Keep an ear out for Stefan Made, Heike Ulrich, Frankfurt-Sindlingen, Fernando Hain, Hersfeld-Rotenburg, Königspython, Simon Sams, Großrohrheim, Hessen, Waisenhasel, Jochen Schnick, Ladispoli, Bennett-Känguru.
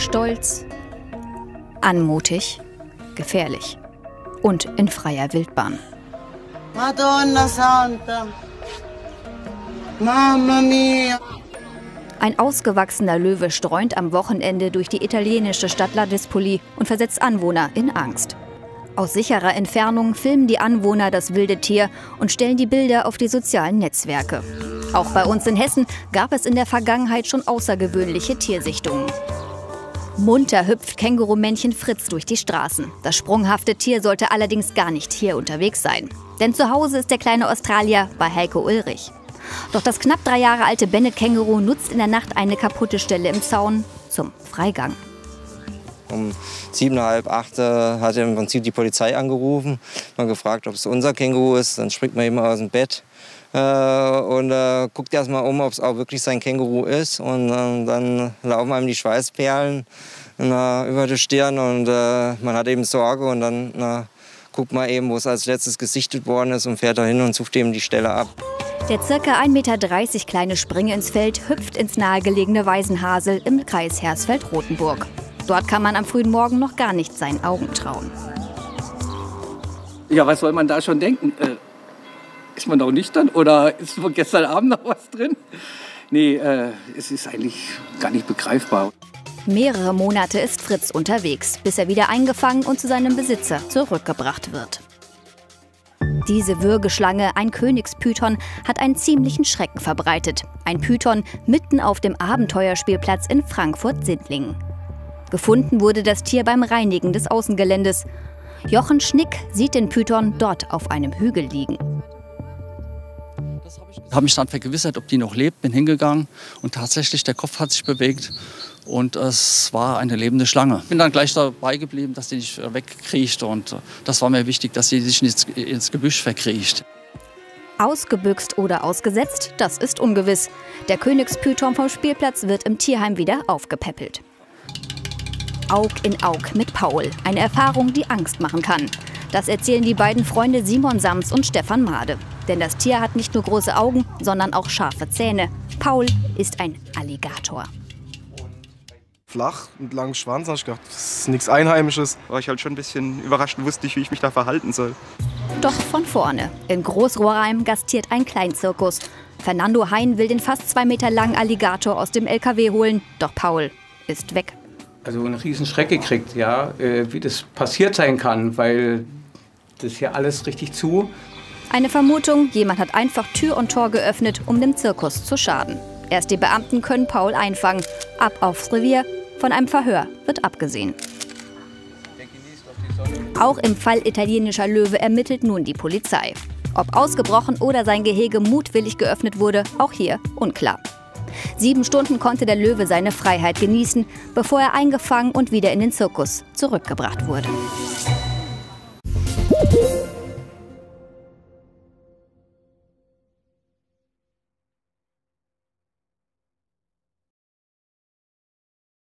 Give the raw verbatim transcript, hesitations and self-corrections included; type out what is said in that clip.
Stolz, anmutig, gefährlich und in freier Wildbahn. Madonna Santa, Mamma mia. Ein ausgewachsener Löwe streunt am Wochenende durch die italienische Stadt Ladispoli und versetzt Anwohner in Angst. Aus sicherer Entfernung filmen die Anwohner das wilde Tier und stellen die Bilder auf die sozialen Netzwerke. Auch bei uns in Hessen gab es in der Vergangenheit schon außergewöhnliche Tiersichtungen. Munter hüpft Kängurumännchen Fritz durch die Straßen. Das sprunghafte Tier sollte allerdings gar nicht hier unterwegs sein. Denn zu Hause ist der kleine Australier bei Heike Ulrich. Doch das knapp drei Jahre alte Bennett-Känguru nutzt in der Nacht eine kaputte Stelle im Zaun zum Freigang. Um sieben, halb acht hat im Prinzip die Polizei angerufen, man gefragt, ob es unser Känguru ist. Dann springt man immer aus dem Bett äh, und äh, guckt erst mal um, ob es auch wirklich sein Känguru ist. Und äh, dann laufen einem die Schweißperlen na, über die Stirn und äh, man hat eben Sorge. Und dann na, guckt man eben, wo es als letztes gesichtet worden ist und fährt dahin und sucht eben die Stelle ab. Der ca. ein Meter dreißig kleine Springer ins Feld hüpft ins nahegelegene Waisenhasel im Kreis Hersfeld-Rotenburg. Dort kann man am frühen Morgen noch gar nicht seinen Augen trauen. Ja, was soll man da schon denken? Äh, ist man doch nüchtern oder ist gestern Abend noch was drin? Nee, äh, es ist eigentlich gar nicht begreifbar. Mehrere Monate ist Fritz unterwegs, bis er wieder eingefangen und zu seinem Besitzer zurückgebracht wird. Diese Würgeschlange, ein Königspython, hat einen ziemlichen Schrecken verbreitet. Ein Python mitten auf dem Abenteuerspielplatz in Frankfurt-Sindlingen. Gefunden wurde das Tier beim Reinigen des Außengeländes. Jochen Schnick sieht den Python dort auf einem Hügel liegen. Ich habe mich dann vergewissert, ob die noch lebt, bin hingegangen und tatsächlich der Kopf hat sich bewegt und es war eine lebende Schlange. Ich bin dann gleich dabei geblieben, dass die nicht wegkriecht und das war mir wichtig, dass sie sich nicht ins Gebüsch verkriecht. Ausgebüxt oder ausgesetzt, das ist ungewiss. Der Königspython vom Spielplatz wird im Tierheim wieder aufgepäppelt. Aug in Aug mit Paul, eine Erfahrung, die Angst machen kann. Das erzählen die beiden Freunde Simon Sams und Stefan Made. Denn das Tier hat nicht nur große Augen, sondern auch scharfe Zähne. Paul ist ein Alligator. Flach und langen Schwanz, habe ich gedacht, das ist nichts Einheimisches. War ich halt schon ein bisschen überrascht und wusste nicht, wie ich mich da verhalten soll. Doch von vorne. In Großrohrheim gastiert ein Kleinzirkus. Fernando Hain will den fast zwei Meter langen Alligator aus dem L K W holen. Doch Paul ist weg. Also einen riesen Schreck gekriegt, ja, wie das passiert sein kann, weil das hier alles richtig zu. Eine Vermutung, jemand hat einfach Tür und Tor geöffnet, um dem Zirkus zu schaden. Erst die Beamten können Paul einfangen. Ab aufs Revier, von einem Verhör wird abgesehen. Auch im Fall italienischer Löwe ermittelt nun die Polizei. Ob ausgebrochen oder sein Gehege mutwillig geöffnet wurde, auch hier unklar. Sieben Stunden konnte der Löwe seine Freiheit genießen, bevor er eingefangen und wieder in den Zirkus zurückgebracht wurde.